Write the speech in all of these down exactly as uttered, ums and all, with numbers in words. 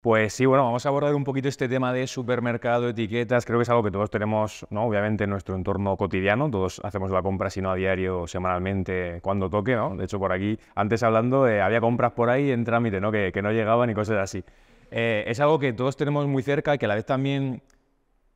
Pues sí, bueno, vamos a abordar un poquito este tema de supermercado, etiquetas. Creo que es algo que todos tenemos, ¿no? Obviamente, en nuestro entorno cotidiano. Todos hacemos la compra, si no a diario, semanalmente, cuando toque, ¿no? De hecho, por aquí, antes hablando, eh, había compras por ahí en trámite, ¿no? Que, que no llegaban y cosas así. Eh, es algo que todos tenemos muy cerca y que a la vez también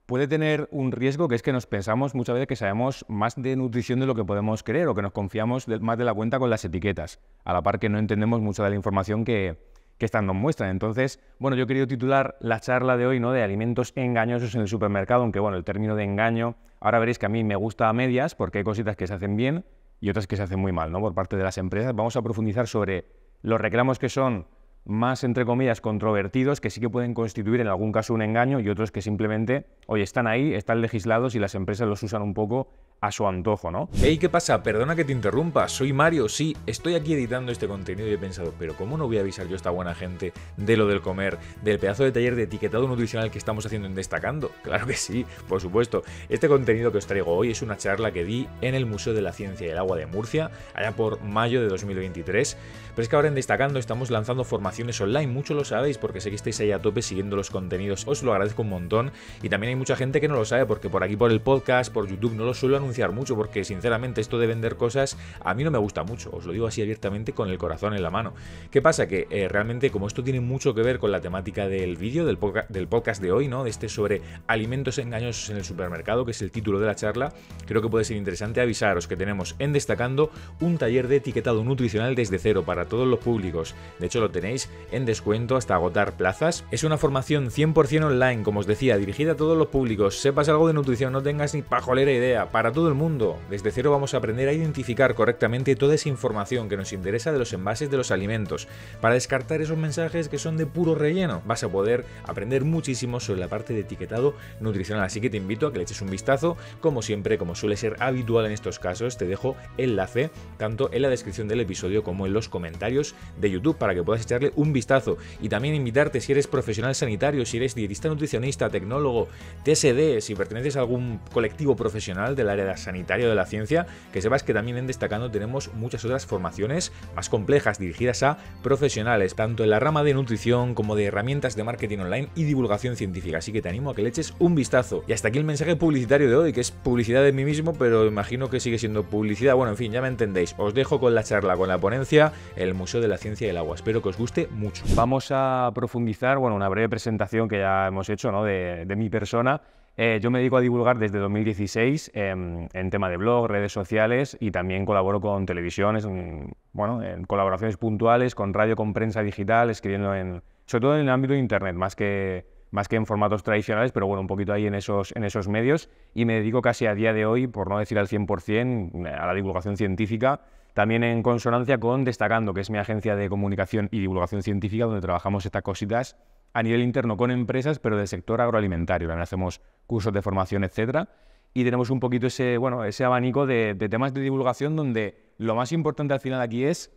puede tener un riesgo, que es que nos pensamos muchas veces que sabemos más de nutrición de lo que podemos creer, o que nos confiamos de, más de la cuenta con las etiquetas, a la par que no entendemos mucha de la información que... que estas nos muestran. Entonces, bueno, yo he querido titular la charla de hoy, ¿no?, de alimentos engañosos en el supermercado, aunque, bueno, el término de engaño, ahora veréis que a mí me gusta a medias, porque hay cositas que se hacen bien y otras que se hacen muy mal, ¿no?, por parte de las empresas. Vamos a profundizar sobre los reclamos que son más, entre comillas, controvertidos, que sí que pueden constituir en algún caso un engaño, y otros que simplemente, oye, están ahí, están legislados y las empresas los usan un poco a su antojo, ¿no? Hey, ¿qué pasa? Perdona que te interrumpa, soy Mario, sí, estoy aquí editando este contenido y he pensado, pero ¿cómo no voy a avisar yo a esta buena gente de Lo del Comer, del pedazo de taller de etiquetado nutricional que estamos haciendo en Destacando? Claro que sí, por supuesto. Este contenido que os traigo hoy es una charla que di en el Museo de la Ciencia y el Agua de Murcia, allá por mayo de dos mil veintitrés, pero es que ahora en Destacando estamos lanzando formaciones online, mucho lo sabéis porque sé que estáis ahí a tope siguiendo los contenidos, os lo agradezco un montón, y también hay mucha gente que no lo sabe porque por aquí, por el podcast, por YouTube, no lo suelo anunciar mucho, porque sinceramente esto de vender cosas a mí no me gusta mucho, os lo digo así abiertamente, con el corazón en la mano. ¿Qué pasa? Que eh, realmente, como esto tiene mucho que ver con la temática del vídeo, del, del podcast de hoy, ¿no?, de este sobre alimentos engañosos en el supermercado, que es el título de la charla, creo que puede ser interesante avisaros que tenemos en Destacando un taller de etiquetado nutricional desde cero para todos los públicos. De hecho, lo tenéis en descuento hasta agotar plazas. Es una formación cien por cien online, como os decía, dirigida a todos los públicos. Sepas algo de nutrición, no tengas ni pajolera idea, para todos el mundo. Desde cero vamos a aprender a identificar correctamente toda esa información que nos interesa de los envases de los alimentos, para descartar esos mensajes que son de puro relleno. Vas a poder aprender muchísimo sobre la parte de etiquetado nutricional, así que te invito a que le eches un vistazo. Como siempre, como suele ser habitual en estos casos, te dejo enlace tanto en la descripción del episodio como en los comentarios de YouTube para que puedas echarle un vistazo, y también invitarte, si eres profesional sanitario, si eres dietista, nutricionista, tecnólogo, T S D, si perteneces a algún colectivo profesional del área de sanitario de la ciencia, que sepas que también en Destacando tenemos muchas otras formaciones más complejas dirigidas a profesionales, tanto en la rama de nutrición como de herramientas de marketing online y divulgación científica, así que te animo a que le eches un vistazo. Y hasta aquí el mensaje publicitario de hoy, que es publicidad de mí mismo, pero imagino que sigue siendo publicidad. Bueno, en fin, ya me entendéis. Os dejo con la charla, con la ponencia, el Museo de la Ciencia y el Agua. Espero que os guste mucho. Vamos a profundizar, bueno, una breve presentación que ya hemos hecho, ¿no?, de, de mi persona. Eh, yo me dedico a divulgar desde dos mil dieciséis eh, en tema de blog, redes sociales, y también colaboro con televisiones, en, bueno, en colaboraciones puntuales, con radio, con prensa digital, escribiendo en, sobre todo en el ámbito de internet, más que, más que en formatos tradicionales, pero bueno, un poquito ahí en esos, en esos medios, y me dedico casi a día de hoy, por no decir al cien por cien, a la divulgación científica, también en consonancia con Destacando, que es mi agencia de comunicación y divulgación científica, donde trabajamos estas cositas a nivel interno con empresas, pero del sector agroalimentario. También hacemos cursos de formación, etcétera. Y tenemos un poquito ese, bueno, ese abanico de, de temas de divulgación, donde lo más importante al final aquí es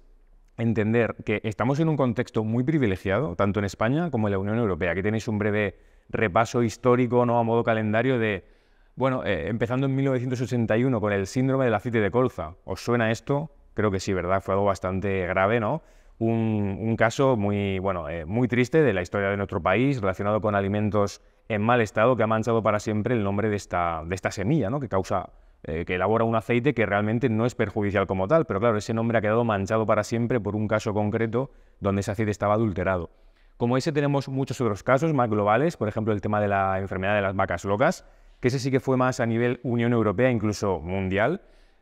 entender que estamos en un contexto muy privilegiado, tanto en España como en la Unión Europea. Aquí tenéis un breve repaso histórico, ¿no?, a modo calendario de, bueno, eh, empezando en mil novecientos ochenta y uno con el síndrome del aceite de colza. ¿Os suena esto? Creo que sí, ¿verdad? Fue algo bastante grave, ¿no? Un, un caso muy, bueno, eh, muy triste de la historia de nuestro país, relacionado con alimentos en mal estado, que ha manchado para siempre el nombre de esta, de esta semilla, ¿no?, que causa, eh, que elabora un aceite que realmente no es perjudicial como tal, pero claro, ese nombre ha quedado manchado para siempre por un caso concreto donde ese aceite estaba adulterado. Como ese, tenemos muchos otros casos más globales, por ejemplo, el tema de la enfermedad de las vacas locas, que ese sí que fue más a nivel Unión Europea, incluso mundial.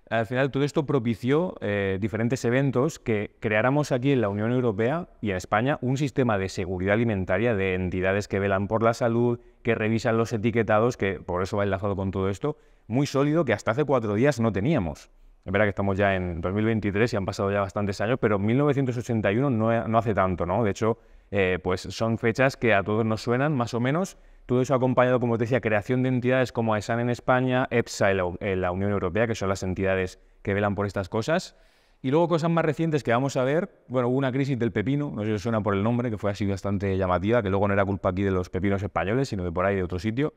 Al final, todo esto propició eh, diferentes eventos que creáramos aquí en la Unión Europea y en España un sistema de seguridad alimentaria, de entidades que velan por la salud, que revisan los etiquetados, que por eso va enlazado con todo esto, muy sólido, que hasta hace cuatro días no teníamos. Es verdad que estamos ya en dos mil veintitrés y han pasado ya bastantes años, pero mil novecientos ochenta y uno no, no hace tanto, ¿no? De hecho, eh, pues son fechas que a todos nos suenan, más o menos. Todo eso acompañado, como te decía, creación de entidades como AESAN en España, EFSA en la Unión Europea, que son las entidades que velan por estas cosas. Y luego cosas más recientes que vamos a ver. Bueno, hubo una crisis del pepino, no sé si os suena por el nombre, que fue así bastante llamativa, que luego no era culpa aquí de los pepinos españoles, sino de por ahí, de otro sitio.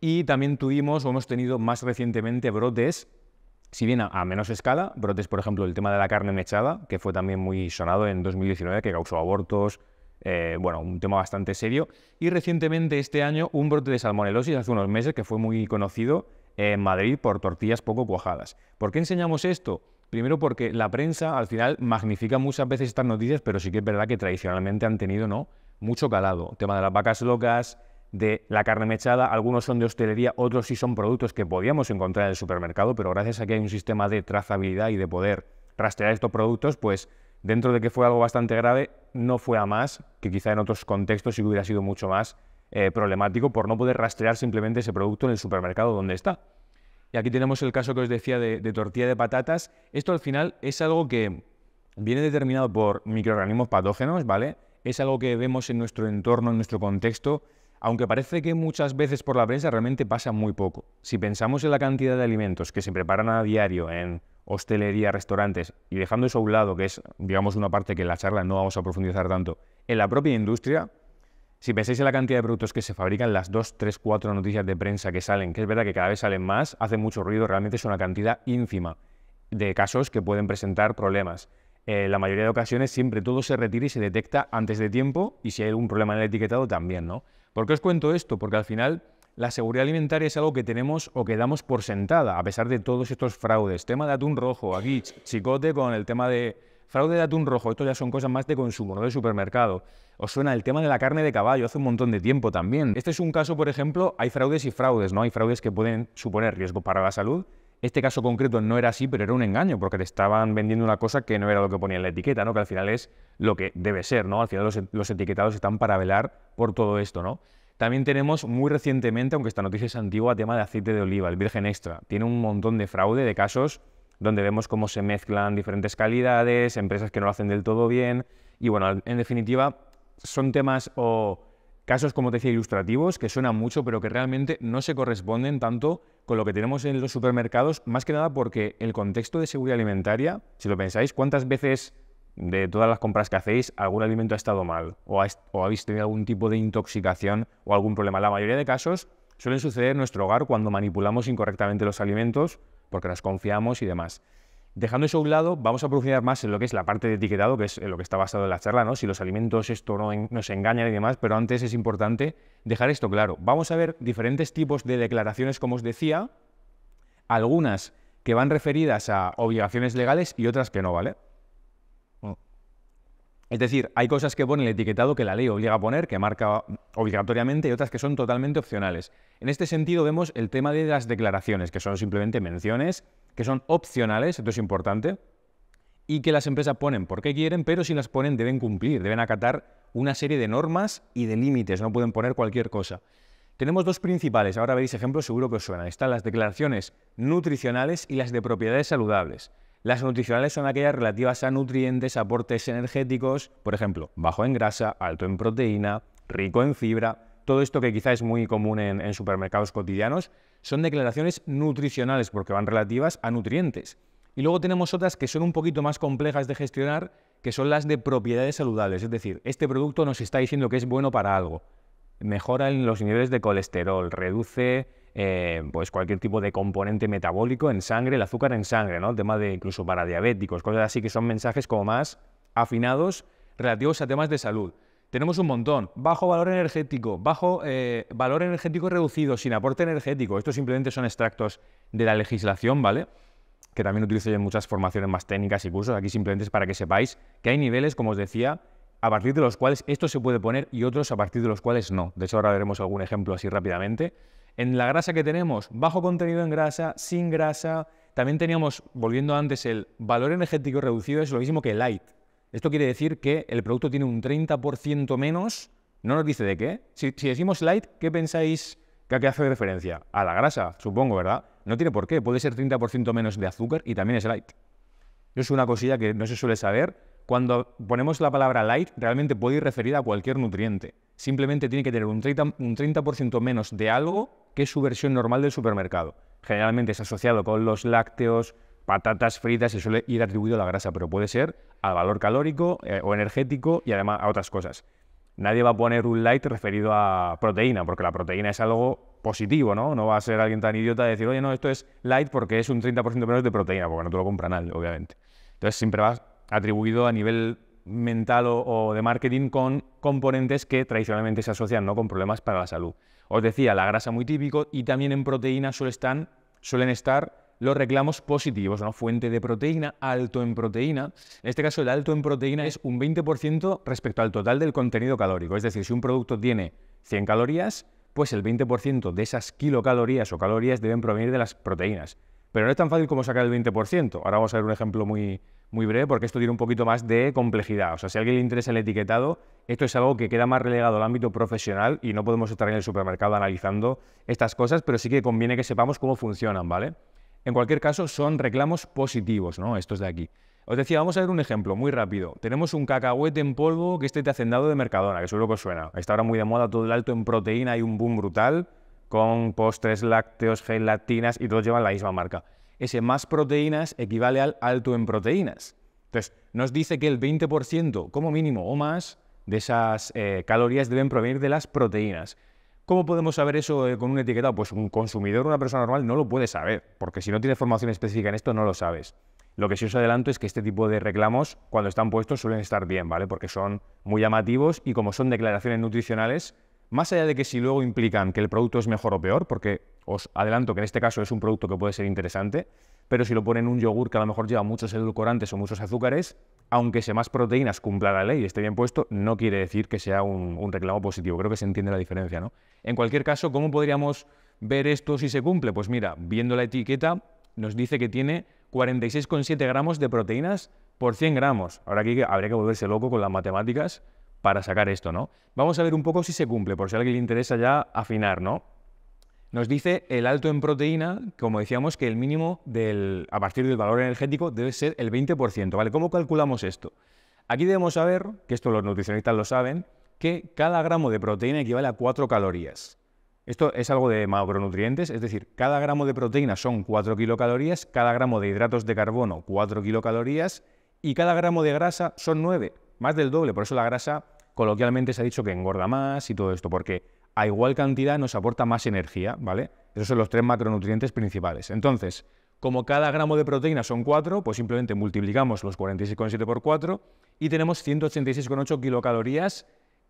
Y también tuvimos, o hemos tenido más recientemente, brotes, si bien a, a menos escala, brotes, por ejemplo, el tema de la carne mechada, que fue también muy sonado en dos mil diecinueve, que causó abortos, eh, bueno, un tema bastante serio. Y recientemente, este año, un brote de salmonelosis hace unos meses que fue muy conocido en Madrid por tortillas poco cuajadas. ¿Por qué enseñamos esto? Primero porque la prensa al final magnifica muchas veces estas noticias, pero sí que es verdad que tradicionalmente han tenido, ¿no?, mucho calado. El tema de las vacas locas, de la carne mechada, algunos son de hostelería, otros sí son productos que podíamos encontrar en el supermercado, pero gracias a que hay un sistema de trazabilidad y de poder rastrear estos productos, pues dentro de que fue algo bastante grave, no fue a más, que quizá en otros contextos sí hubiera sido mucho más eh, problemático por no poder rastrear simplemente ese producto en el supermercado donde está. Y aquí tenemos el caso que os decía de, de tortilla de patatas. Esto al final es algo que viene determinado por microorganismos patógenos, ¿vale? Es algo que vemos en nuestro entorno, en nuestro contexto, aunque parece que muchas veces por la prensa realmente pasa muy poco. Si pensamos en la cantidad de alimentos que se preparan a diario en hostelería, restaurantes, y dejando eso a un lado, que es, digamos, una parte que en la charla no vamos a profundizar tanto, en la propia industria, si pensáis en la cantidad de productos que se fabrican, las dos, tres, cuatro noticias de prensa que salen, que es verdad que cada vez salen más, hacen mucho ruido, realmente es una cantidad ínfima de casos que pueden presentar problemas. Eh, la mayoría de ocasiones siempre todo se retira y se detecta antes de tiempo, y si hay algún problema en el etiquetado también, ¿no? ¿Por qué os cuento esto? Porque al final la seguridad alimentaria es algo que tenemos o que damos por sentada, a pesar de todos estos fraudes. Tema de atún rojo, aquí chicote con el tema de... fraude de atún rojo, esto ya son cosas más de consumo, no de supermercado. Os suena el tema de la carne de caballo, hace un montón de tiempo también. Este es un caso, por ejemplo, hay fraudes y fraudes, ¿no? Hay fraudes que pueden suponer riesgos para la salud. Este caso concreto no era así, pero era un engaño, porque te estaban vendiendo una cosa que no era lo que ponía en la etiqueta, ¿no? Que al final es lo que debe ser, ¿no? Al final los, los etiquetados están para velar por todo esto, ¿no? También tenemos muy recientemente, aunque esta noticia es antigua, tema de aceite de oliva, el virgen extra. Tiene un montón de fraude, de casos donde vemos cómo se mezclan diferentes calidades, empresas que no lo hacen del todo bien, y bueno, en definitiva, son temas o casos, como te decía, ilustrativos, que suenan mucho, pero que realmente no se corresponden tanto con lo que tenemos en los supermercados, más que nada porque el contexto de seguridad alimentaria, si lo pensáis, ¿cuántas veces de todas las compras que hacéis algún alimento ha estado mal? ¿O, ha, o habéis tenido algún tipo de intoxicación o algún problema? La mayoría de casos suelen suceder en nuestro hogar cuando manipulamos incorrectamente los alimentos, porque nos confiamos y demás. Dejando eso a un lado, vamos a profundizar más en lo que es la parte de etiquetado, que es en lo que está basado en la charla, ¿no? Si los alimentos esto no en, nos engañan y demás, pero antes es importante dejar esto claro. Vamos a ver diferentes tipos de declaraciones, como os decía, algunas que van referidas a obligaciones legales y otras que no, ¿vale? Es decir, hay cosas que pone el etiquetado que la ley obliga a poner, que marca obligatoriamente, y otras que son totalmente opcionales. En este sentido vemos el tema de las declaraciones, que son simplemente menciones, que son opcionales, esto es importante, y que las empresas ponen porque quieren, pero si las ponen deben cumplir, deben acatar una serie de normas y de límites, no pueden poner cualquier cosa. Tenemos dos principales, ahora veis ejemplos, seguro que os suenan. Están las declaraciones nutricionales y las de propiedades saludables. Las nutricionales son aquellas relativas a nutrientes, aportes energéticos, por ejemplo, bajo en grasa, alto en proteína, rico en fibra, todo esto que quizá es muy común en, en supermercados cotidianos, son declaraciones nutricionales porque van relativas a nutrientes. Y luego tenemos otras que son un poquito más complejas de gestionar, que son las de propiedades saludables, es decir, este producto nos está diciendo que es bueno para algo, mejora en los niveles de colesterol, reduce eh, pues cualquier tipo de componente metabólico en sangre, el azúcar en sangre, ¿no? El tema de incluso para diabéticos, cosas así que son mensajes como más afinados relativos a temas de salud. Tenemos un montón, bajo valor energético, bajo eh, valor energético reducido, sin aporte energético. Estos simplemente son extractos de la legislación, ¿vale? Que también utilizo yo en muchas formaciones más técnicas y cursos. Aquí simplemente es para que sepáis que hay niveles, como os decía, a partir de los cuales esto se puede poner y otros a partir de los cuales no. De hecho, ahora veremos algún ejemplo así rápidamente. En la grasa que tenemos, bajo contenido en grasa, sin grasa. También teníamos, volviendo antes, el valor energético reducido es lo mismo que light. Esto quiere decir que el producto tiene un treinta por ciento menos. No nos dice de qué. Si, si decimos light, ¿qué pensáis que a qué hace referencia? A la grasa, supongo, ¿verdad? No tiene por qué. Puede ser treinta por ciento menos de azúcar y también es light. Es una cosilla que no se suele saber. Cuando ponemos la palabra light, realmente puede ir referida a cualquier nutriente. Simplemente tiene que tener un treinta por ciento menos de algo que su versión normal del supermercado. Generalmente es asociado con los lácteos, patatas fritas, se suele ir atribuido a la grasa, pero puede ser al valor calórico eh, o energético y además a otras cosas. Nadie va a poner un light referido a proteína, porque la proteína es algo positivo, ¿no? No va a ser alguien tan idiota de decir, oye, no, esto es light porque es un treinta por ciento menos de proteína, porque no te lo compra nadie, obviamente. Entonces siempre vas atribuido a nivel mental o, o de marketing con componentes que tradicionalmente se asocian, ¿no?, con problemas para la salud. Os decía, la grasa muy típico, y también en proteína suelen estar, suelen estar los reclamos positivos, ¿no? Fuente de proteína, alto en proteína. En este caso, el alto en proteína es un veinte por ciento respecto al total del contenido calórico. Es decir, si un producto tiene cien calorías, pues el veinte por ciento de esas kilocalorías o calorías deben provenir de las proteínas. Pero no es tan fácil como sacar el veinte por ciento. Ahora vamos a ver un ejemplo muy, muy breve, porque esto tiene un poquito más de complejidad. O sea, si a alguien le interesa el etiquetado, esto es algo que queda más relegado al ámbito profesional y no podemos estar en el supermercado analizando estas cosas, pero sí que conviene que sepamos cómo funcionan, ¿vale? En cualquier caso, son reclamos positivos, ¿no?, estos de aquí. Os decía, vamos a ver un ejemplo muy rápido. Tenemos un cacahuete en polvo, que este es de Hacendado de Mercadona, que seguro que os suena. Está ahora muy de moda, todo el alto en proteína, hay un boom brutal, con postres lácteos, gelatinas, y todos llevan la misma marca. Ese más proteínas equivale al alto en proteínas. Entonces, nos dice que el veinte por ciento, como mínimo o más, de esas eh, calorías deben provenir de las proteínas. ¿Cómo podemos saber eso con un etiquetado? Pues un consumidor, una persona normal, no lo puede saber, porque si no tiene formación específica en esto, no lo sabes. Lo que sí os adelanto es que este tipo de reclamos, cuando están puestos, suelen estar bien, ¿vale? Porque son muy llamativos y como son declaraciones nutricionales, más allá de que si luego implican que el producto es mejor o peor, porque os adelanto que en este caso es un producto que puede ser interesante, pero si lo ponen en un yogur que a lo mejor lleva muchos edulcorantes o muchos azúcares, aunque sea más proteínas cumpla la ley y esté bien puesto, no quiere decir que sea un, un reclamo positivo. Creo que se entiende la diferencia, ¿no? En cualquier caso, ¿cómo podríamos ver esto si se cumple? Pues mira, viendo la etiqueta, nos dice que tiene cuarenta y seis coma siete gramos de proteínas por cien gramos. Ahora aquí habría que volverse loco con las matemáticas para sacar esto, ¿no? Vamos a ver un poco si se cumple, por si a alguien le interesa ya afinar, ¿no? Nos dice el alto en proteína, como decíamos, que el mínimo del, a partir del valor energético debe ser el veinte por ciento, ¿vale? ¿Cómo calculamos esto? Aquí debemos saber, que esto los nutricionistas lo saben, que cada gramo de proteína equivale a cuatro calorías. Esto es algo de macronutrientes, es decir, cada gramo de proteína son cuatro kilocalorías, cada gramo de hidratos de carbono cuatro kilocalorías y cada gramo de grasa son nueve, más del doble. Por eso la grasa coloquialmente se ha dicho que engorda más y todo esto, porque a igual cantidad nos aporta más energía, ¿vale? Esos son los tres macronutrientes principales. Entonces, como cada gramo de proteína son cuatro, pues simplemente multiplicamos los cuarenta y seis coma siete por cuatro y tenemos ciento ochenta y seis coma ocho kilocalorías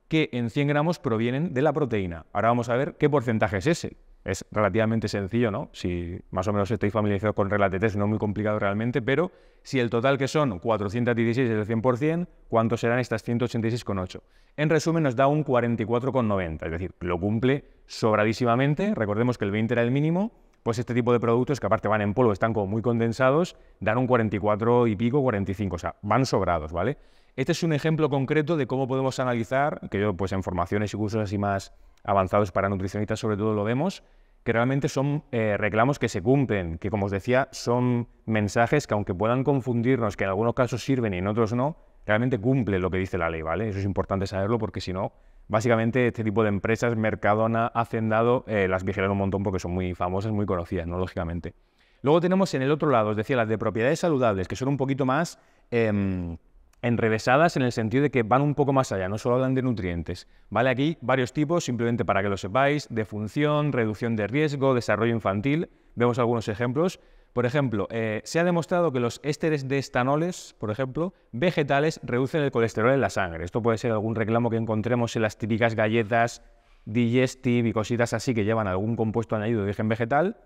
que en cien gramos provienen de la proteína. Ahora vamos a ver qué porcentaje es ese. Es relativamente sencillo, ¿no? Si más o menos estáis familiarizados con reglas de test, no es muy complicado realmente, pero si el total que son cuatrocientos dieciséis es el cien por cien, ¿cuántos serán estas ciento ochenta y seis coma ocho? En resumen, nos da un cuarenta y cuatro coma noventa, es decir, lo cumple sobradísimamente. Recordemos que el veinte era el mínimo, pues este tipo de productos que aparte van en polvo, están como muy condensados, dan un cuarenta y cuatro y pico, cuarenta y cinco, o sea, van sobrados, ¿vale? Este es un ejemplo concreto de cómo podemos analizar, que yo pues en formaciones y cursos así más avanzados para nutricionistas sobre todo lo vemos, que realmente son eh, reclamos que se cumplen, que como os decía, son mensajes que aunque puedan confundirnos, que en algunos casos sirven y en otros no, realmente cumplen lo que dice la ley, ¿vale? Eso es importante saberlo porque si no, básicamente este tipo de empresas, Mercadona, Hacendado, eh, las vigilan un montón porque son muy famosas, muy conocidas, ¿no? Lógicamente. Luego tenemos en el otro lado, os decía, las de propiedades saludables, que son un poquito más Eh, enrevesadas en el sentido de que van un poco más allá, no solo hablan de nutrientes, ¿vale? Aquí varios tipos, simplemente para que lo sepáis, de función, reducción de riesgo, desarrollo infantil, vemos algunos ejemplos. Por ejemplo, eh, se ha demostrado que los ésteres de estanoles, por ejemplo, vegetales, reducen el colesterol en la sangre. Esto puede ser algún reclamo que encontremos en las típicas galletas digestive y cositas así que llevan algún compuesto añadido de origen vegetal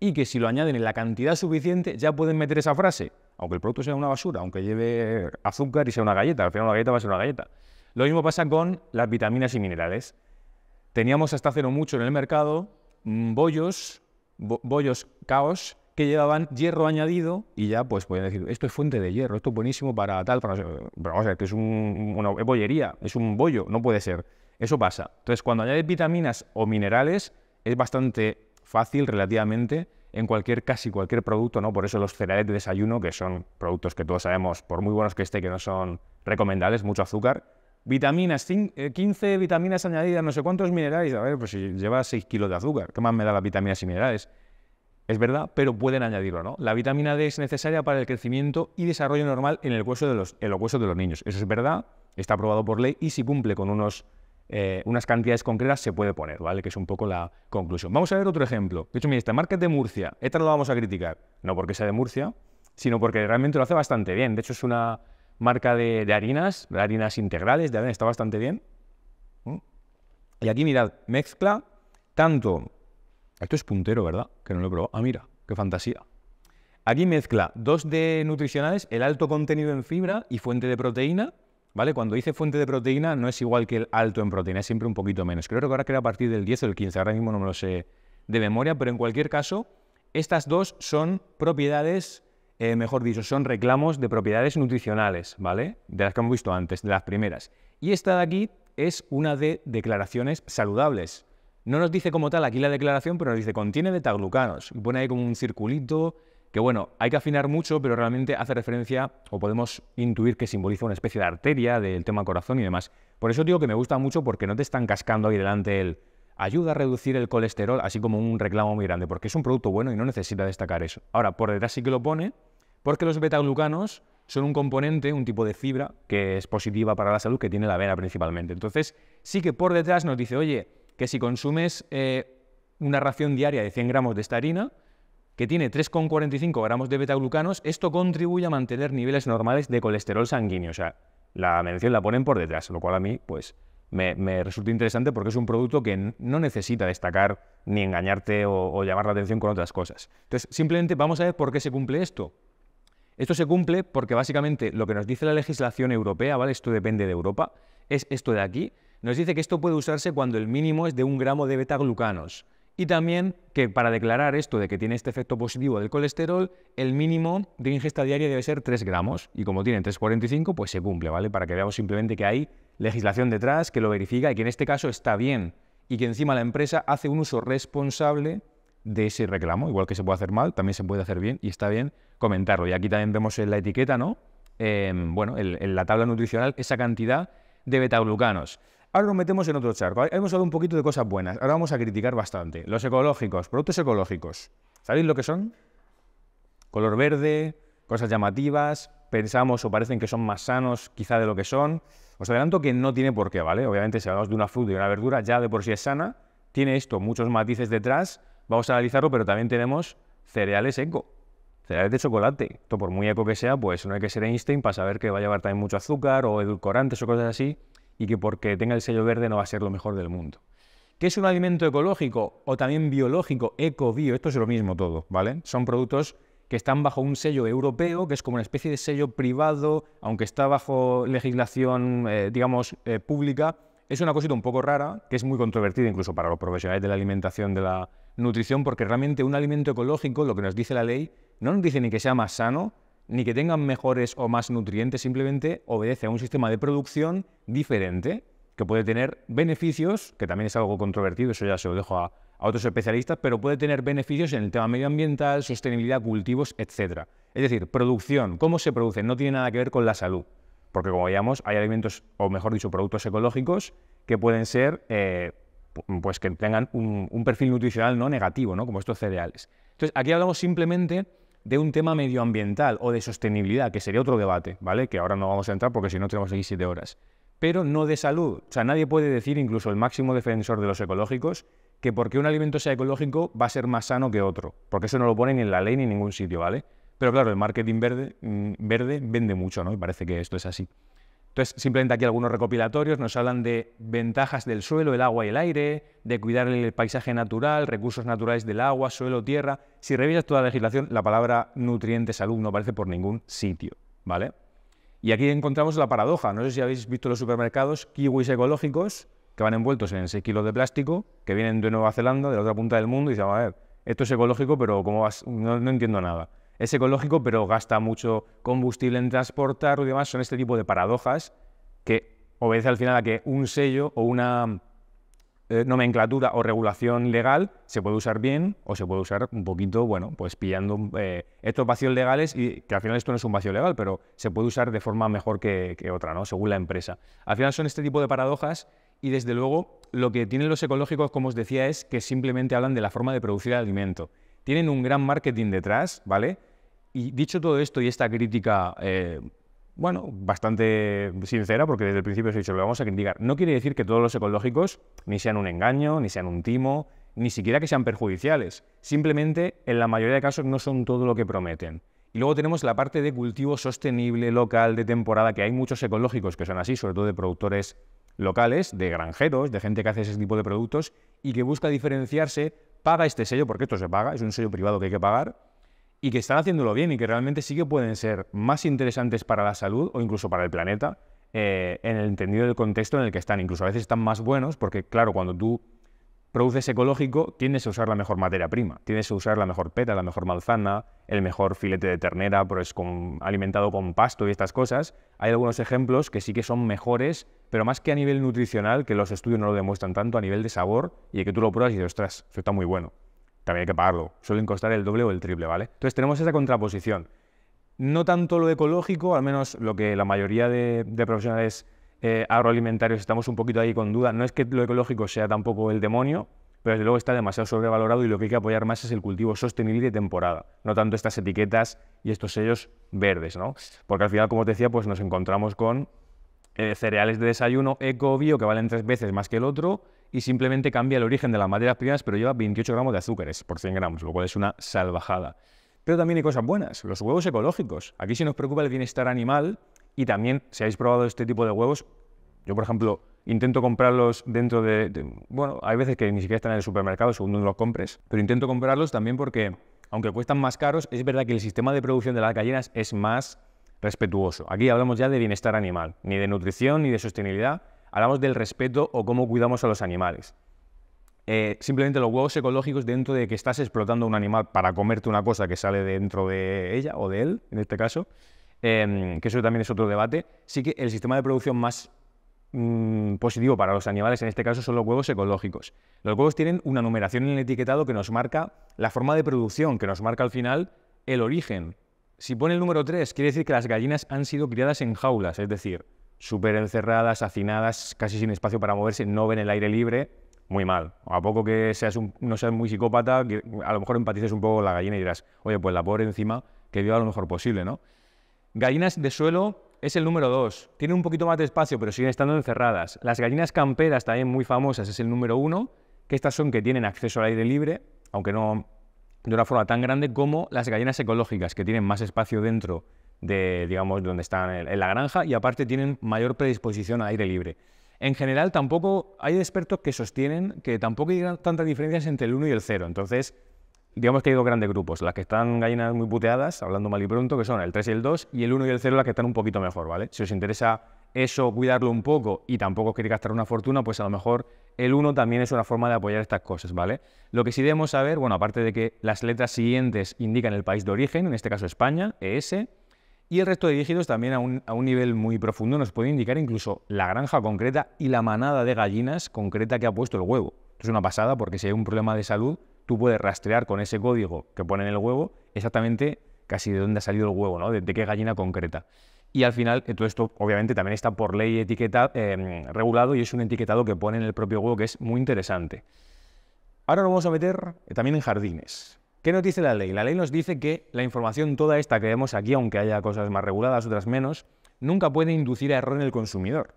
y que si lo añaden en la cantidad suficiente ya pueden meter esa frase, aunque el producto sea una basura, aunque lleve azúcar y sea una galleta, al final una galleta va a ser una galleta. Lo mismo pasa con las vitaminas y minerales. Teníamos hasta hace no mucho en el mercado bollos, bo bollos caos que llevaban hierro añadido y ya pues podían decir, esto es fuente de hierro, esto es buenísimo para tal, para no sé, pero vamos a ver, que es un, una bollería, es un bollo, no puede ser. Eso pasa. Entonces, cuando añades vitaminas o minerales, es bastante fácil relativamente en cualquier, casi cualquier producto, ¿no? Por eso los cereales de desayuno, que son productos que todos sabemos, por muy buenos que esté, que no son recomendables, mucho azúcar. Vitaminas, quince vitaminas añadidas, no sé cuántos minerales, a ver, pues si lleva seis kilos de azúcar, ¿qué más me da las vitaminas y minerales? Es verdad, pero pueden añadirlo, ¿no? La vitamina D es necesaria para el crecimiento y desarrollo normal en el hueso de los, en los huesos de los niños. Eso es verdad, está aprobado por ley y si cumple con unos Eh, unas cantidades concretas se puede poner, ¿vale? Que es un poco la conclusión. Vamos a ver otro ejemplo. De hecho, mira, esta marca es de Murcia. Esta no la vamos a criticar, no porque sea de Murcia, sino porque realmente lo hace bastante bien. De hecho, es una, marca de, de harinas, de harinas integrales, de avena, está bastante bien. ¿Mm? Y aquí mirad, mezcla tanto... Esto es puntero, ¿verdad? Que no lo he probado. Ah, mira, qué fantasía. Aquí mezcla dos de nutricionales, el alto contenido en fibra y fuente de proteína, ¿vale? Cuando dice fuente de proteína no es igual que el alto en proteína, es siempre un poquito menos. Creo recordar que era a partir del diez o el quince, ahora mismo no me lo sé de memoria, pero en cualquier caso, estas dos son propiedades, eh, mejor dicho, son reclamos de propiedades nutricionales, ¿vale? De las que hemos visto antes, de las primeras. Y esta de aquí es una de declaraciones saludables. No nos dice como tal aquí la declaración, pero nos dice contiene betaglucanos. Y pone ahí como un circulito que, bueno, hay que afinar mucho, pero realmente hace referencia, o podemos intuir que simboliza una especie de arteria del tema corazón y demás. Por eso digo que me gusta mucho, porque no te están cascando ahí delante el ayuda a reducir el colesterol, así como un reclamo muy grande, porque es un producto bueno y no necesita destacar eso. Ahora, por detrás sí que lo pone, porque los betaglucanos son un componente, un tipo de fibra que es positiva para la salud, que tiene la avena principalmente. Entonces, sí que por detrás nos dice, oye, que si consumes eh, una ración diaria de cien gramos de esta harina, que tiene tres coma cuarenta y cinco gramos de betaglucanos, esto contribuye a mantener niveles normales de colesterol sanguíneo. O sea, la mención la ponen por detrás, lo cual a mí, pues, me, me resulta interesante porque es un producto que no necesita destacar ni engañarte o, o llamar la atención con otras cosas. Entonces, simplemente vamos a ver por qué se cumple esto. Esto se cumple porque básicamente lo que nos dice la legislación europea, ¿vale? Esto depende de Europa, es esto de aquí. Nos dice que esto puede usarse cuando el mínimo es de un gramo de betaglucanos. Y también que para declarar esto de que tiene este efecto positivo del colesterol, el mínimo de ingesta diaria debe ser tres gramos. Y como tienen tres coma cuarenta y cinco, pues se cumple, ¿vale? Para que veamos simplemente que hay legislación detrás, que lo verifica y que en este caso está bien. Y que encima la empresa hace un uso responsable de ese reclamo. Igual que se puede hacer mal, también se puede hacer bien y está bien comentarlo. Y aquí también vemos en la etiqueta, ¿no? Eh, bueno, en, en la tabla nutricional, esa cantidad de betaglucanos. Ahora nos metemos en otro charco. Hemos hablado un poquito de cosas buenas. Ahora vamos a criticar bastante. Los ecológicos, productos ecológicos. ¿Sabéis lo que son? Color verde, cosas llamativas. Pensamos o parecen que son más sanos quizá de lo que son. Os adelanto que no tiene por qué, ¿vale? Obviamente si hablamos de una fruta y una verdura ya de por sí es sana. Tiene esto, muchos matices detrás. Vamos a analizarlo, pero también tenemos cereales eco. Cereales de chocolate. Esto por muy eco que sea, pues no hay que ser Einstein para saber que va a llevar también mucho azúcar o edulcorantes o cosas así. Y que porque tenga el sello verde no va a ser lo mejor del mundo. ¿Qué es un alimento ecológico o también biológico, eco-bio? Esto es lo mismo todo, ¿vale? Son productos que están bajo un sello europeo, que es como una especie de sello privado, aunque está bajo legislación, eh, digamos, eh, pública. Es una cosita un poco rara, que es muy controvertida incluso para los profesionales de la alimentación, de la nutrición, porque realmente un alimento ecológico, lo que nos dice la ley, no nos dice ni que sea más sano, ni que tengan mejores o más nutrientes, simplemente obedece a un sistema de producción diferente, que puede tener beneficios, que también es algo controvertido, eso ya se lo dejo a, a otros especialistas, pero puede tener beneficios en el tema medioambiental, sostenibilidad, cultivos, etcétera. Es decir, producción, cómo se produce, no tiene nada que ver con la salud, porque como veíamos, hay alimentos, o mejor dicho, productos ecológicos, que pueden ser, eh, pues que tengan un, un perfil nutricional no negativo, ¿no? Como estos cereales. Entonces, aquí hablamos simplemente de un tema medioambiental o de sostenibilidad, que sería otro debate, ¿vale? Que ahora no vamos a entrar porque si no tenemos aquí siete horas. Pero no de salud. O sea, nadie puede decir, incluso el máximo defensor de los ecológicos, que porque un alimento sea ecológico va a ser más sano que otro. Porque eso no lo ponen en la ley ni en ningún sitio, ¿vale? Pero claro, el marketing verde, verde vende mucho, ¿no? Y parece que esto es así. Entonces, simplemente aquí algunos recopilatorios nos hablan de ventajas del suelo, el agua y el aire, de cuidar el paisaje natural, recursos naturales del agua, suelo, tierra. Si revisas toda la legislación, la palabra nutriente, salud, no aparece por ningún sitio, ¿vale? Y aquí encontramos la paradoja. No sé si habéis visto en los supermercados kiwis ecológicos que van envueltos en seis kilos de plástico, que vienen de Nueva Zelanda, de la otra punta del mundo, y dicen, a ver, esto es ecológico, pero ¿cómo vas? No, no entiendo nada. Es ecológico, pero gasta mucho combustible en transportarlo y demás. Son este tipo de paradojas que obedece al final a que un sello o una eh, nomenclatura o regulación legal se puede usar bien o se puede usar un poquito, bueno, pues pillando eh, estos vacíos legales, y que al final esto no es un vacío legal, pero se puede usar de forma mejor que, que otra, ¿no? Según la empresa. Al final son este tipo de paradojas y desde luego lo que tienen los ecológicos, como os decía, es que simplemente hablan de la forma de producir el alimento. Tienen un gran marketing detrás, ¿vale? Y dicho todo esto y esta crítica, eh, bueno, bastante sincera, porque desde el principio os he dicho, lo vamos a criticar. No quiere decir que todos los ecológicos ni sean un engaño, ni sean un timo, ni siquiera que sean perjudiciales. Simplemente, en la mayoría de casos, no son todo lo que prometen. Y luego tenemos la parte de cultivo sostenible, local, de temporada, que hay muchos ecológicos que son así, sobre todo de productores locales, de granjeros, de gente que hace ese tipo de productos y que busca diferenciarse, paga este sello, porque esto se paga, es un sello privado que hay que pagar, y que están haciéndolo bien y que realmente sí que pueden ser más interesantes para la salud o incluso para el planeta, eh, en el entendido del contexto en el que están. Incluso a veces están más buenos porque, claro, cuando tú produces ecológico, tienes que usar la mejor materia prima, tienes que usar la mejor peta, la mejor manzana, el mejor filete de ternera, pues, con, alimentado con pasto y estas cosas. Hay algunos ejemplos que sí que son mejores, pero más que a nivel nutricional, que los estudios no lo demuestran tanto, a nivel de sabor, y de que tú lo pruebas y dices, ostras, esto está muy bueno. También hay que pagarlo, suelen costar el doble o el triple, ¿vale? Entonces tenemos esa contraposición. No tanto lo ecológico, al menos lo que la mayoría de, de profesionales Eh, agroalimentarios estamos un poquito ahí con duda. No es que lo ecológico sea tampoco el demonio, pero desde luego está demasiado sobrevalorado y lo que hay que apoyar más es el cultivo sostenible de temporada, no tanto estas etiquetas y estos sellos verdes, ¿no? Porque al final, como os decía, pues nos encontramos con eh, cereales de desayuno eco bio que valen tres veces más que el otro y simplemente cambia el origen de las materias primas, pero lleva veintiocho gramos de azúcares por cien gramos, lo cual es una salvajada. Pero también hay cosas buenas, los huevos ecológicos. Aquí si nos preocupa el bienestar animal. Y también, si habéis probado este tipo de huevos, yo, por ejemplo, intento comprarlos dentro de, de... Bueno, hay veces que ni siquiera están en el supermercado, según donde los compres, pero intento comprarlos también porque, aunque cuestan más caros, es verdad que el sistema de producción de las gallinas es más respetuoso. Aquí hablamos ya de bienestar animal, ni de nutrición, ni de sostenibilidad. Hablamos del respeto o cómo cuidamos a los animales. Eh, simplemente los huevos ecológicos, dentro de que estás explotando a un animal para comerte una cosa que sale dentro de ella o de él, en este caso, Eh, que eso también es otro debate, sí que el sistema de producción más mmm, positivo para los animales, en este caso, son los huevos ecológicos. Los huevos tienen una numeración en el etiquetado que nos marca la forma de producción, que nos marca al final el origen. Si pone el número tres, quiere decir que las gallinas han sido criadas en jaulas, es decir, súper encerradas, hacinadas, casi sin espacio para moverse, no ven el aire libre, muy mal. A poco que seas un, no seas muy psicópata, que a lo mejor empatices un poco con la gallina y dirás, oye, pues la pobre encima, que viva lo mejor posible, ¿no? Gallinas de suelo es el número dos. Tienen un poquito más de espacio, pero siguen estando encerradas. Las gallinas camperas, también muy famosas, es el número uno, que estas son que tienen acceso al aire libre, aunque no de una forma tan grande como las gallinas ecológicas, que tienen más espacio dentro de, digamos, donde están en la granja y aparte tienen mayor predisposición al aire libre. En general, tampoco hay expertos que sostienen que tampoco hay tantas diferencias entre el uno y el cero. Entonces, digamos que hay dos grandes grupos, las que están gallinas muy puteadas, hablando mal y pronto, que son el tres y el dos, y el uno y el cero las que están un poquito mejor, ¿vale? Si os interesa eso, cuidarlo un poco, y tampoco queréis gastar una fortuna, pues a lo mejor el uno también es una forma de apoyar estas cosas, ¿vale? Lo que sí debemos saber, bueno, aparte de que las letras siguientes indican el país de origen, en este caso España, E S, y el resto de dígitos también a un, a un nivel muy profundo nos puede indicar incluso la granja concreta y la manada de gallinas concreta que ha puesto el huevo. Esto es una pasada porque si hay un problema de salud, tú puedes rastrear con ese código que pone en el huevo exactamente casi de dónde ha salido el huevo, ¿no? De, de qué gallina concreta. Y al final, todo esto obviamente también está por ley etiqueta, eh, regulado y es un etiquetado que pone en el propio huevo que es muy interesante. Ahora nos vamos a meter también en jardines. ¿Qué nos dice la ley? La ley nos dice que la información toda esta que vemos aquí, aunque haya cosas más reguladas, otras menos, nunca puede inducir a error en el consumidor.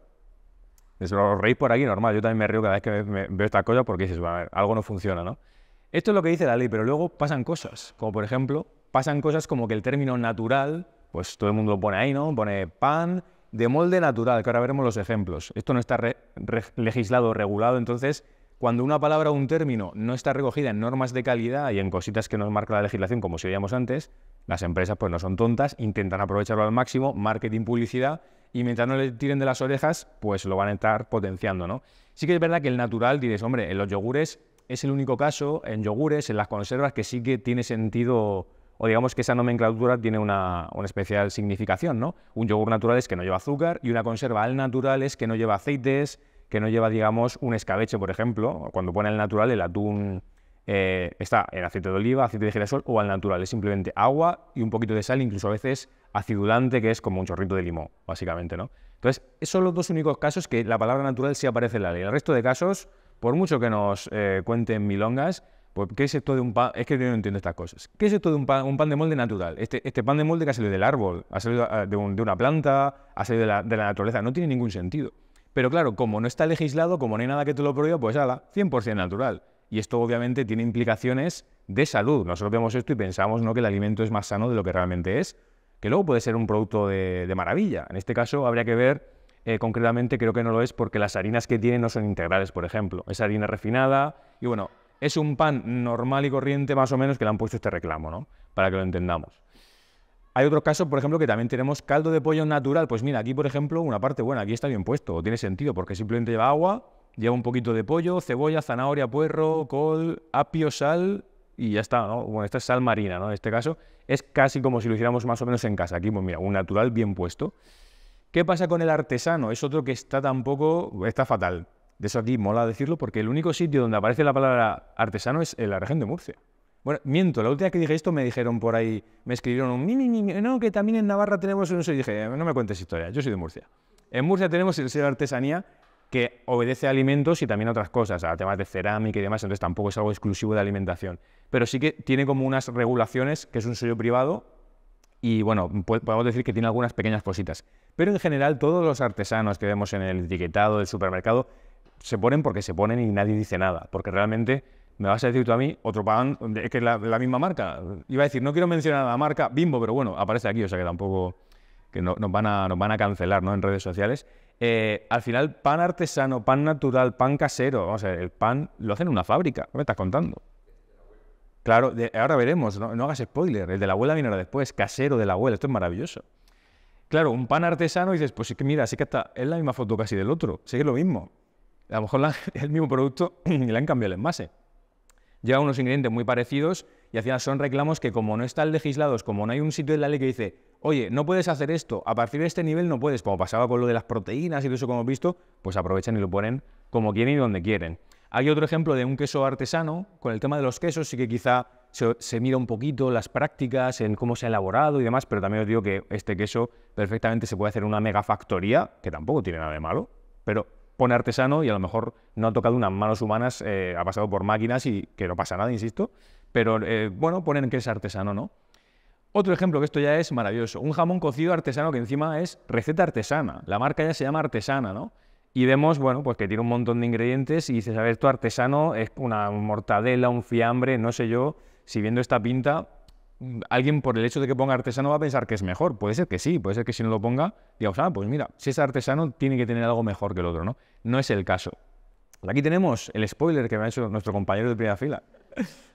Os reís por aquí, normal, yo también me río cada vez que me, me veo estas cosas porque dices, bueno, algo no funciona, ¿no? Esto es lo que dice la ley, pero luego pasan cosas, como por ejemplo, pasan cosas como que el término natural, pues todo el mundo lo pone ahí, ¿no? Pone pan de molde natural, que ahora veremos los ejemplos. Esto no está re re legislado, regulado, entonces, cuando una palabra o un término no está recogida en normas de calidad y en cositas que nos marca la legislación, como si veíamos antes, las empresas pues no son tontas, intentan aprovecharlo al máximo, marketing, publicidad, y mientras no le tiren de las orejas, pues lo van a estar potenciando, ¿no? Sí que es verdad que el natural, diréis, hombre, en los yogures es el único caso, en yogures, en las conservas, que sí que tiene sentido, o digamos que esa nomenclatura tiene una, una especial significación, ¿no? Un yogur natural es que no lleva azúcar y una conserva al natural es que no lleva aceites, que no lleva, digamos, un escabeche, por ejemplo. Cuando pone al natural, el atún eh, está en aceite de oliva, aceite de girasol o al natural. Es simplemente agua y un poquito de sal, incluso a veces acidulante, que es como un chorrito de limón, básicamente, ¿no? Entonces, esos son los dos únicos casos que la palabra natural sí aparece en la ley. El resto de casos, por mucho que nos eh, cuenten milongas, pues, ¿qué es esto de un pan? Es que yo no entiendo estas cosas. ¿Qué es esto de un pan, un pan de molde natural? Este, este pan de molde que ha salido del árbol, ha salido de, un, de una planta, ha salido de la, de la naturaleza. No tiene ningún sentido. Pero claro, como no está legislado, como no hay nada que te lo prohíba, pues ala, cien por cien natural. Y esto obviamente tiene implicaciones de salud. Nosotros vemos esto y pensamos, ¿no?, que el alimento es más sano de lo que realmente es, que luego puede ser un producto de, de maravilla. En este caso habría que ver eh, concretamente, creo que no lo es, porque las harinas que tiene no son integrales, por ejemplo. Es harina refinada y bueno, es un pan normal y corriente más o menos que le han puesto este reclamo, ¿no?, para que lo entendamos. Hay otro caso, por ejemplo, que también tenemos caldo de pollo natural. Pues mira, aquí, por ejemplo, una parte buena, aquí está bien puesto, o tiene sentido, porque simplemente lleva agua, lleva un poquito de pollo, cebolla, zanahoria, puerro, col, apio, sal y ya está, ¿no? Bueno, esta es sal marina, ¿no? En este caso es casi como si lo hiciéramos más o menos en casa. Aquí, pues mira, un natural bien puesto. ¿Qué pasa con el artesano? Es otro que está tampoco, está fatal. De eso aquí mola decirlo, porque el único sitio donde aparece la palabra artesano es en la región de Murcia. Bueno, miento, la última vez que dije esto me dijeron por ahí, me escribieron un mini, mini, no, que también en Navarra tenemos un... Y dije, no me cuentes historia, yo soy de Murcia. En Murcia tenemos el sello de artesanía que obedece a alimentos y también a otras cosas, a temas de cerámica y demás, entonces tampoco es algo exclusivo de alimentación. Pero sí que tiene como unas regulaciones, que es un sello privado, y bueno, podemos decir que tiene algunas pequeñas cositas. Pero en general todos los artesanos que vemos en el etiquetado del supermercado se ponen porque se ponen y nadie dice nada, porque realmente... Me vas a decir tú a mí, otro pan, que es la, la misma marca. Iba a decir, no quiero mencionar la marca Bimbo, pero bueno, aparece aquí, o sea que tampoco... que no, nos, van a, nos van a cancelar, ¿no?, en redes sociales. Eh, al final, pan artesano, pan natural, pan casero, vamos a ver, el pan lo hacen en una fábrica, ¿me estás contando? Claro, de, ahora veremos, ¿no? No hagas spoiler, el de la abuela viene ahora después, casero de la abuela, esto es maravilloso. Claro, un pan artesano, y dices, pues es que mira, sí que hasta es la misma foto casi del otro, sí que es lo mismo. A lo mejor la, el mismo producto y le han cambiado el envase. Lleva unos ingredientes muy parecidos y al final son reclamos que, como no están legislados, como no hay un sitio en la ley que dice, oye, no puedes hacer esto, a partir de este nivel no puedes, como pasaba con lo de las proteínas y todo eso como hemos visto, pues aprovechan y lo ponen como quieren y donde quieren. Hay otro ejemplo de un queso artesano. Con el tema de los quesos sí que quizá se, se mira un poquito las prácticas en cómo se ha elaborado y demás, pero también os digo que este queso perfectamente se puede hacer en una megafactoría, que tampoco tiene nada de malo, pero... pone artesano y a lo mejor no ha tocado unas manos humanas, eh, ha pasado por máquinas y que no pasa nada, insisto, pero eh, bueno, ponen que es artesano, ¿no? Otro ejemplo, que esto ya es maravilloso, un jamón cocido artesano que encima es receta artesana, la marca ya se llama Artesana, ¿no? Y vemos, bueno, pues que tiene un montón de ingredientes y dices, a ver, esto artesano es una mortadela, un fiambre, no sé yo, si viendo esta pinta, alguien por el hecho de que ponga artesano va a pensar que es mejor. Puede ser que sí, puede ser que si no lo ponga, digamos, ah, pues mira, si es artesano tiene que tener algo mejor que el otro, ¿no? No es el caso. Aquí tenemos el spoiler que me ha hecho nuestro compañero de primera fila,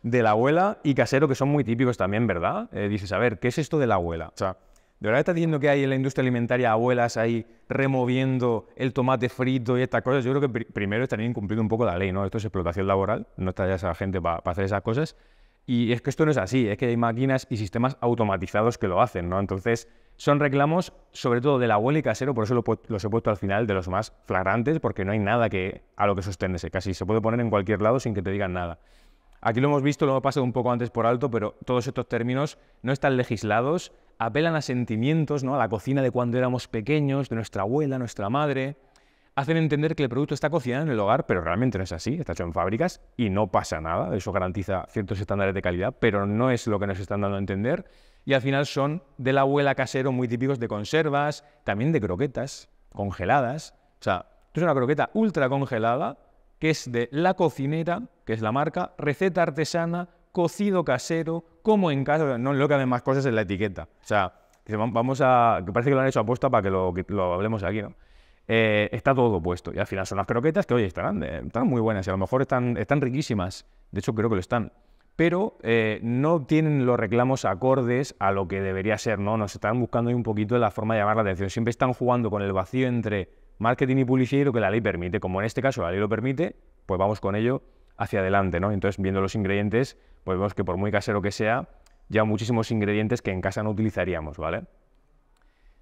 de la abuela y casero, que son muy típicos también, ¿verdad? Eh, dices, a ver, ¿qué es esto de la abuela? O sea, ¿de verdad está diciendo que hay en la industria alimentaria abuelas ahí removiendo el tomate frito y estas cosas? Yo creo que pr primero estarían incumpliendo un poco la ley, ¿no? Esto es explotación laboral, no está ya esa gente para pa hacer esas cosas. Y es que esto no es así, es que hay máquinas y sistemas automatizados que lo hacen, ¿no? Entonces, son reclamos, sobre todo de la abuela y casero, por eso lo, los he puesto al final, de los más flagrantes, porque no hay nada que a lo que sostenerse, casi se puede poner en cualquier lado sin que te digan nada. Aquí lo hemos visto, lo hemos pasado un poco antes por alto, pero todos estos términos no están legislados, apelan a sentimientos, ¿no?, a la cocina de cuando éramos pequeños, de nuestra abuela, nuestra madre... Hacen entender que el producto está cocinado en el hogar, pero realmente no es así, está hecho en fábricas y no pasa nada, eso garantiza ciertos estándares de calidad, pero no es lo que nos están dando a entender. Y al final son de la abuela casero muy típicos de conservas, también de croquetas congeladas. O sea, esto es una croqueta ultra congelada que es de La Cocinera, que es la marca, receta artesana, cocido casero, como en casa, no lo que hacen más cosas en la etiqueta. O sea, que vamos a... que parece que lo han hecho aposta para que lo, que lo hablemos aquí, ¿no? Eh, está todo puesto y al final son las croquetas que, oye, están, están muy buenas y a lo mejor están, están riquísimas, de hecho creo que lo están, pero eh, no tienen los reclamos acordes a lo que debería ser, ¿no? Nos están buscando ahí un poquito la forma de llamar la atención, siempre están jugando con el vacío entre marketing y publicidad y lo que la ley permite, como en este caso la ley lo permite, pues vamos con ello hacia adelante, ¿no? Entonces, viendo los ingredientes, pues vemos que por muy casero que sea, ya muchísimos ingredientes que en casa no utilizaríamos, ¿vale?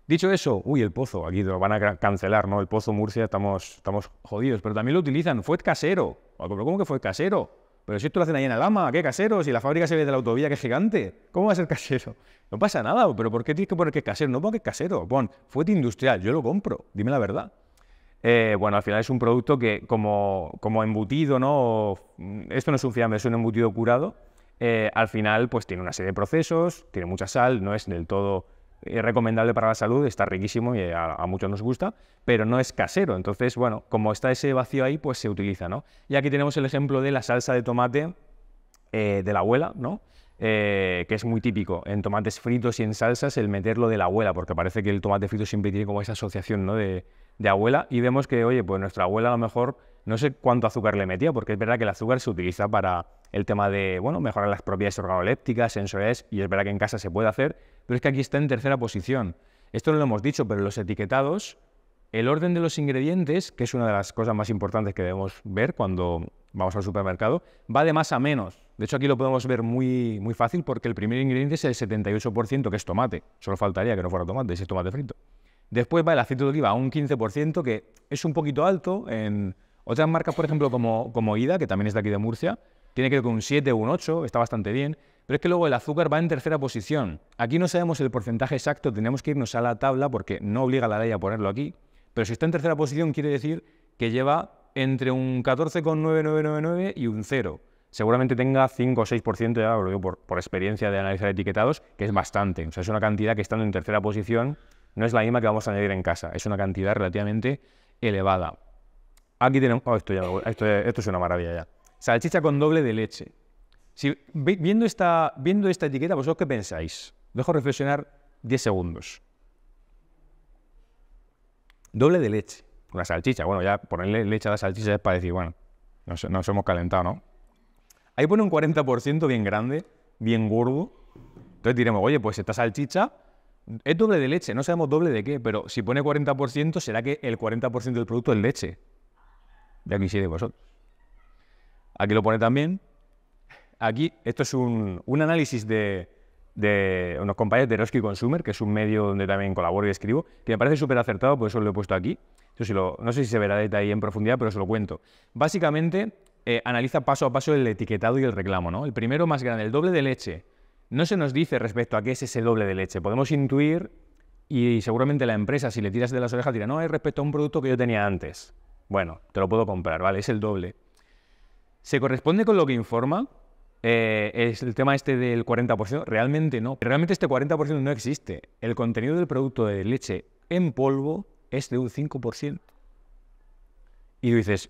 Dicho eso, uy, el pozo, aquí lo van a cancelar, ¿no? El pozo Murcia, estamos, estamos jodidos, pero también lo utilizan, fue casero. ¿Cómo que fue casero? Pero si esto lo hacen ahí en Alhama, ¿qué casero? Si la fábrica se ve de la autovía, que es gigante, ¿cómo va a ser casero? No pasa nada, pero ¿por qué tienes que poner que es casero? No pongas que es casero, pon fuete industrial, yo lo compro, dime la verdad. Eh, bueno, al final es un producto que como, como embutido, ¿no? Esto no es un fiambre, es un embutido curado. Eh, al final, pues tiene una serie de procesos, tiene mucha sal, no es del todo... es recomendable para la salud, está riquísimo y a, a muchos nos gusta, pero no es casero. Entonces, bueno, como está ese vacío ahí, pues se utiliza, ¿no? Y aquí tenemos el ejemplo de la salsa de tomate eh, de la abuela, ¿no? Eh, que es muy típico en tomates fritos y en salsas el meterlo de la abuela, porque parece que el tomate frito siempre tiene como esa asociación, ¿no? de, de abuela, y vemos que, oye, pues nuestra abuela a lo mejor no sé cuánto azúcar le metía, porque es verdad que el azúcar se utiliza para el tema de, bueno, mejorar las propiedades organolépticas, sensoriales, y es verdad que en casa se puede hacer, pero es que aquí está en tercera posición. Esto no lo hemos dicho, pero los etiquetados, el orden de los ingredientes, que es una de las cosas más importantes que debemos ver cuando vamos al supermercado, va de más a menos. De hecho, aquí lo podemos ver muy, muy fácil, porque el primer ingrediente es el setenta y ocho por ciento, que es tomate. Solo faltaría que no fuera tomate, ese es tomate frito. Después va el aceite de oliva a un quince por ciento, que es un poquito alto. En otras marcas, por ejemplo, como, como Ida, que también es de aquí de Murcia, tiene que ver con un siete o un ocho, está bastante bien. Pero es que luego el azúcar va en tercera posición. Aquí no sabemos el porcentaje exacto, tenemos que irnos a la tabla, porque no obliga a la ley a ponerlo aquí. Pero si está en tercera posición, quiere decir que lleva entre un catorce coma nueve nueve nueve nueve y un cero. Seguramente tenga cinco o seis por ciento, ya lo digo por, por experiencia de analizar etiquetados, que es bastante. O sea, es una cantidad que estando en tercera posición no es la misma que vamos a añadir en casa. Es una cantidad relativamente elevada. Aquí tenemos... Oh, esto, ya, esto, ya, esto es una maravilla ya. Salchicha con doble de leche. Si, viendo, esta, viendo esta etiqueta, ¿vosotros qué pensáis? Dejo reflexionar diez segundos. Doble de leche, una salchicha. Bueno, ya ponerle leche a la salchicha es para decir, bueno, nos, nos hemos calentado, ¿no? Ahí pone un cuarenta por ciento bien grande, bien gordo. Entonces diremos, oye, pues esta salchicha es doble de leche, no sabemos doble de qué, pero si pone cuarenta por ciento, será que el cuarenta por ciento del producto es leche. Ya quisiera vosotros. Aquí lo pone también. Aquí, esto es un, un análisis de... de unos compañeros de Eroski Consumer, que es un medio donde también colaboro y escribo, que me parece súper acertado, por eso lo he puesto aquí. Yo si lo, no sé si se verá de ahí en profundidad, pero se lo cuento. Básicamente, eh, analiza paso a paso el etiquetado y el reclamo, ¿no? El primero más grande, el doble de leche. No se nos dice respecto a qué es ese doble de leche. Podemos intuir, y seguramente la empresa, si le tiras de las orejas, dirá, no, es respecto a un producto que yo tenía antes. Bueno, te lo puedo comprar, ¿vale? Es el doble. ¿Se corresponde con lo que informa? Eh, es el tema este del cuarenta por ciento, realmente no. Realmente este cuarenta por ciento no existe. El contenido del producto de leche en polvo es de un cinco por ciento. Y tú dices,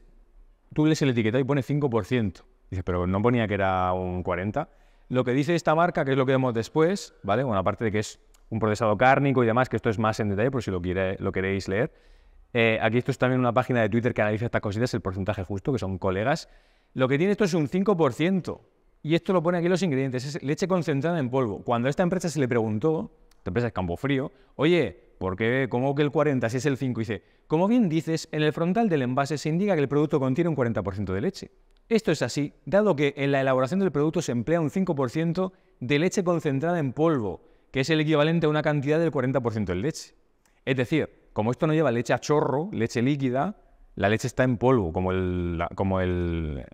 tú lees el etiquetado y pone cinco por ciento. Dices, pero no ponía que era un cuarenta por ciento. Lo que dice esta marca, que es lo que vemos después, ¿vale? Bueno, aparte de que es un procesado cárnico y demás, que esto es más en detalle, por si lo, quiere, lo queréis leer. Eh, aquí esto es también una página de Twitter que analiza estas cositas, el porcentaje justo, que son colegas. Lo que tiene esto es un cinco por ciento. Y esto lo pone aquí los ingredientes, es leche concentrada en polvo. Cuando a esta empresa se le preguntó, esta empresa es Campofrío, oye, ¿por qué, cómo que el cuarenta si es el cinco? Y dice, como bien dices, en el frontal del envase se indica que el producto contiene un cuarenta por ciento de leche. Esto es así, dado que en la elaboración del producto se emplea un cinco por ciento de leche concentrada en polvo, que es el equivalente a una cantidad del cuarenta por ciento de leche. Es decir, como esto no lleva leche a chorro, leche líquida, la leche está en polvo, como el... La, como el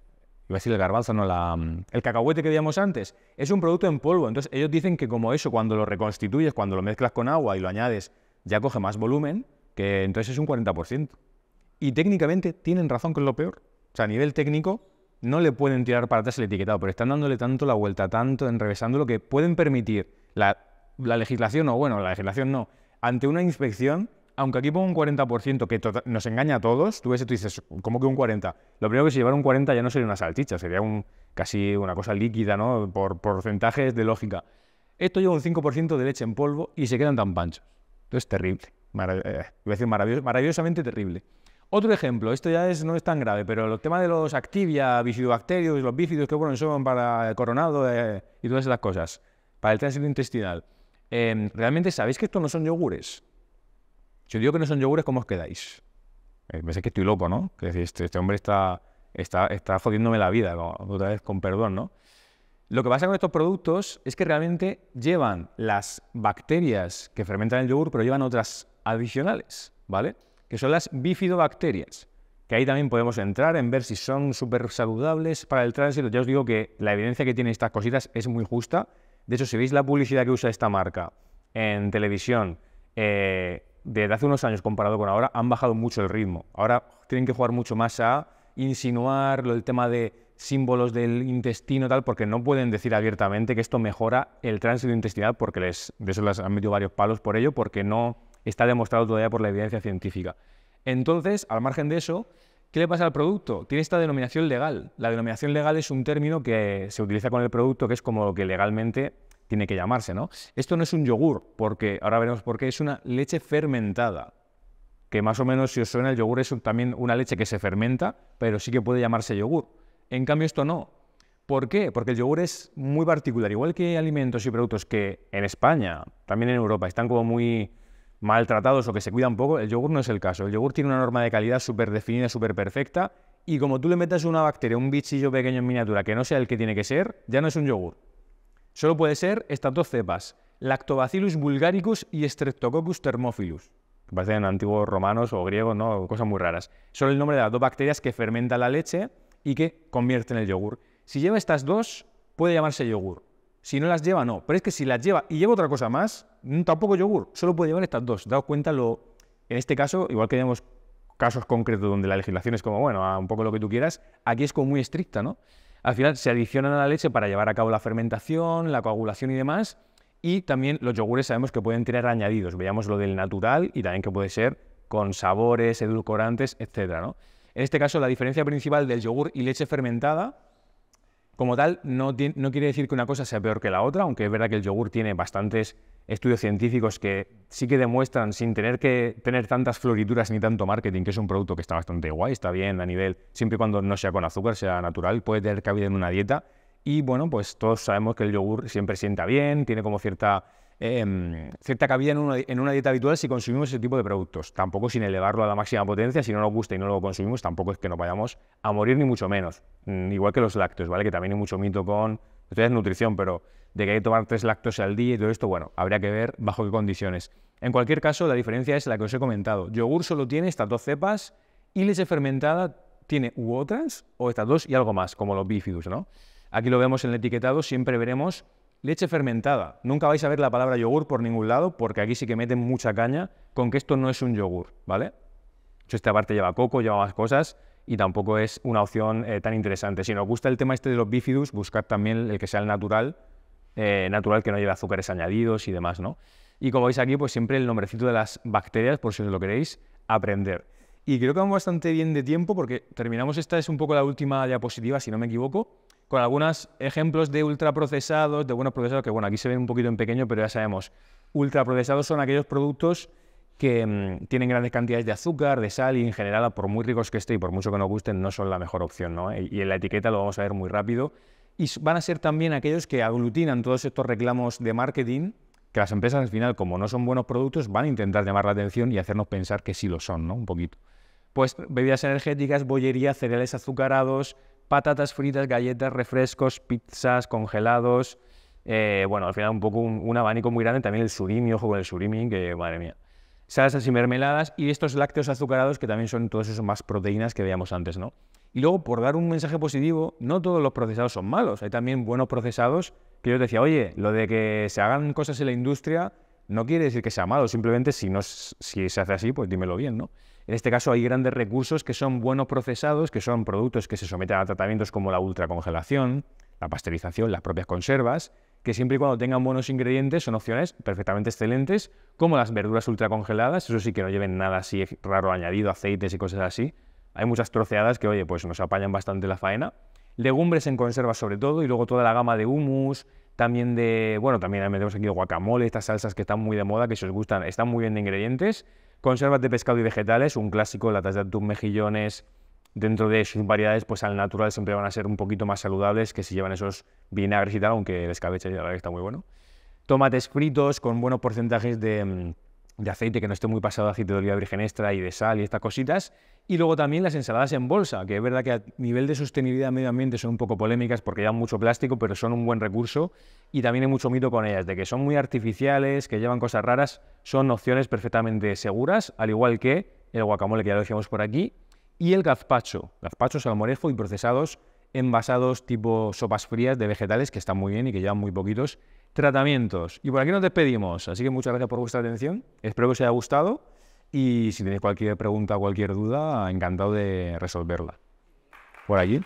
iba a decir el garbanzo, no, la, el cacahuete que veíamos antes, es un producto en polvo. Entonces ellos dicen que como eso, cuando lo reconstituyes, cuando lo mezclas con agua y lo añades, ya coge más volumen, que entonces es un cuarenta por ciento. Y técnicamente tienen razón, que es lo peor. O sea, a nivel técnico no le pueden tirar para atrás el etiquetado, pero están dándole tanto la vuelta, tanto enrevesándolo, que pueden permitir la, la legislación, o bueno, la legislación no, ante una inspección, aunque aquí pongo un cuarenta por ciento que nos engaña a todos, tú ves y tú dices, ¿cómo que un cuarenta por ciento? Lo primero que si llevara un cuarenta por ciento ya no sería una salchicha, sería un, casi una cosa líquida, ¿no? Por porcentajes de lógica. Esto lleva un cinco por ciento de leche en polvo y se quedan tan panchos. Esto es terrible. Marav eh, voy a decir maravillos maravillosamente terrible. Otro ejemplo, esto ya es, no es tan grave, pero el tema de los Activia, bifidobacterios, los bífidos, que bueno, son para el coronado eh, y todas esas cosas, para el tránsito intestinal. Eh, ¿Realmente sabéis que estos no son yogures? Si os digo que no son yogures, ¿cómo os quedáis? Pensáis que estoy loco, ¿no? Que este, este hombre está, está, está jodiéndome la vida, ¿no? Otra vez con perdón, ¿no? Lo que pasa con estos productos es que realmente llevan las bacterias que fermentan el yogur, pero llevan otras adicionales, ¿vale? Que son las bifidobacterias, que ahí también podemos entrar en ver si son súper saludables para el tránsito. Ya os digo que la evidencia que tienen estas cositas es muy justa. De hecho, si veis la publicidad que usa esta marca en televisión, eh... desde hace unos años comparado con ahora, han bajado mucho el ritmo. Ahora tienen que jugar mucho más a insinuar el tema de símbolos del intestino, tal, porque no pueden decir abiertamente que esto mejora el tránsito intestinal, porque les, de eso les han metido varios palos por ello, porque no está demostrado todavía por la evidencia científica. Entonces, al margen de eso, ¿Qué le pasa al producto? Tiene esta denominación legal. La denominación legal es un término que se utiliza con el producto, que es como lo que legalmente tiene que llamarse, ¿no? Esto no es un yogur, porque ahora veremos por qué, es una leche fermentada. Que más o menos, si os suena, el yogur es también una leche que se fermenta, pero sí que puede llamarse yogur. En cambio, esto no. ¿Por qué? Porque el yogur es muy particular. Igual que hay alimentos y productos que en España, también en Europa, están como muy maltratados o que se cuidan poco, el yogur no es el caso. El yogur tiene una norma de calidad súper definida, súper perfecta, y como tú le metas una bacteria, un bichillo pequeño en miniatura, que no sea el que tiene que ser, ya no es un yogur. Solo puede ser estas dos cepas, Lactobacillus bulgaricus y Streptococcus thermophilus. Que parecen antiguos romanos o griegos, ¿no? Cosas muy raras. Son el nombre de las dos bacterias que fermentan la leche y que convierten el yogur. Si lleva estas dos, puede llamarse yogur. Si no las lleva, no. Pero es que si las lleva y lleva otra cosa más, tampoco yogur. Solo puede llevar estas dos. Daos cuenta, lo, en este caso, igual que tenemos casos concretos donde la legislación es como, bueno, un poco lo que tú quieras, aquí es como muy estricta, ¿no? Al final se adicionan a la leche para llevar a cabo la fermentación, la coagulación y demás. Y también los yogures sabemos que pueden tener añadidos. Veamos lo del natural y también que puede ser con sabores, edulcorantes, etcétera, ¿no? En este caso, la diferencia principal del yogur y leche fermentada, como tal, no, tiene, no quiere decir que una cosa sea peor que la otra, aunque es verdad que el yogur tiene bastantes estudios científicos que sí que demuestran, sin tener que tener tantas florituras ni tanto marketing, que es un producto que está bastante guay, está bien a nivel, siempre y cuando no sea con azúcar, sea natural, puede tener cabida en una dieta. Y bueno, pues todos sabemos que el yogur siempre sienta bien, tiene como cierta, eh, cierta cabida en una, en una dieta habitual si consumimos ese tipo de productos. Tampoco sin elevarlo a la máxima potencia, si no nos gusta y no lo consumimos, tampoco es que nos vayamos a morir ni mucho menos. Mm, igual que los lácteos, ¿vale? Que también hay mucho mito con, esto es nutrición, pero de que hay que tomar tres lácteos al día y todo esto, bueno, habría que ver bajo qué condiciones. En cualquier caso, la diferencia es la que os he comentado. Yogur solo tiene estas dos cepas y leche fermentada tiene u otras, o estas dos y algo más, como los bífidos, ¿no? Aquí lo vemos en el etiquetado, siempre veremos leche fermentada. Nunca vais a ver la palabra yogur por ningún lado, porque aquí sí que meten mucha caña con que esto no es un yogur, ¿vale? Esta parte lleva coco, lleva más cosas y tampoco es una opción eh, tan interesante. Si nos gusta el tema este de los bífidus, buscad también el que sea el natural, eh, natural que no lleve azúcares añadidos y demás, ¿no? Y como veis aquí, pues siempre el nombrecito de las bacterias, por si os lo queréis aprender. Y creo que vamos bastante bien de tiempo porque terminamos esta, es un poco la última diapositiva, si no me equivoco, con algunos ejemplos de ultraprocesados, de buenos procesados, que bueno, aquí se ven un poquito en pequeño, pero ya sabemos, ultraprocesados son aquellos productos que mmm, tienen grandes cantidades de azúcar, de sal, y en general, por muy ricos que estén y por mucho que nos gusten, no son la mejor opción, ¿no? Y en la etiqueta lo vamos a ver muy rápido. Y van a ser también aquellos que aglutinan todos estos reclamos de marketing, que las empresas al final, como no son buenos productos, van a intentar llamar la atención y hacernos pensar que sí lo son, ¿no? Un poquito. Pues bebidas energéticas, bollería, cereales azucarados, patatas fritas, galletas, refrescos, pizzas, congelados. Eh, bueno, al final un poco un, un abanico muy grande. También el surimi, ojo con el surimi, que madre mía. Salsas y mermeladas y estos lácteos azucarados que también son todos esos más proteínas que veíamos antes, ¿no? Y luego, por dar un mensaje positivo, no todos los procesados son malos. Hay también buenos procesados que yo decía, oye, lo de que se hagan cosas en la industria no quiere decir que sea malo. Simplemente si, no, si se hace así, pues dímelo bien, ¿no? En este caso hay grandes recursos que son buenos procesados, que son productos que se someten a tratamientos como la ultracongelación, la pasteurización, las propias conservas, que siempre y cuando tengan buenos ingredientes son opciones perfectamente excelentes, como las verduras ultracongeladas, eso sí que no lleven nada así raro añadido, aceites y cosas así. Hay muchas troceadas que, oye, pues nos apañan bastante la faena. Legumbres en conservas sobre todo, y luego toda la gama de hummus, también de, bueno, también metemos aquí guacamole, estas salsas que están muy de moda, que si os gustan, están muy bien de ingredientes. Conservas de pescado y vegetales, un clásico, latas de atún, mejillones, dentro de sus variedades, pues al natural siempre van a ser un poquito más saludables que si llevan esos vinagres y tal, aunque el escabeche ya la verdad que está muy bueno. Tomates fritos con buenos porcentajes de, de aceite, que no esté muy pasado de aceite de oliva virgen extra y de sal y estas cositas. Y luego también las ensaladas en bolsa, que es verdad que a nivel de sostenibilidad medio ambiente son un poco polémicas porque llevan mucho plástico, pero son un buen recurso. Y también hay mucho mito con ellas, de que son muy artificiales, que llevan cosas raras, son opciones perfectamente seguras, al igual que el guacamole, que ya lo decíamos por aquí, y el gazpacho, gazpacho, salmorejo y procesados envasados tipo sopas frías de vegetales, que están muy bien y que llevan muy poquitos tratamientos. Y por aquí nos despedimos, así que muchas gracias por vuestra atención, espero que os haya gustado, y si tenéis cualquier pregunta o cualquier duda, encantado de resolverla. Por allí.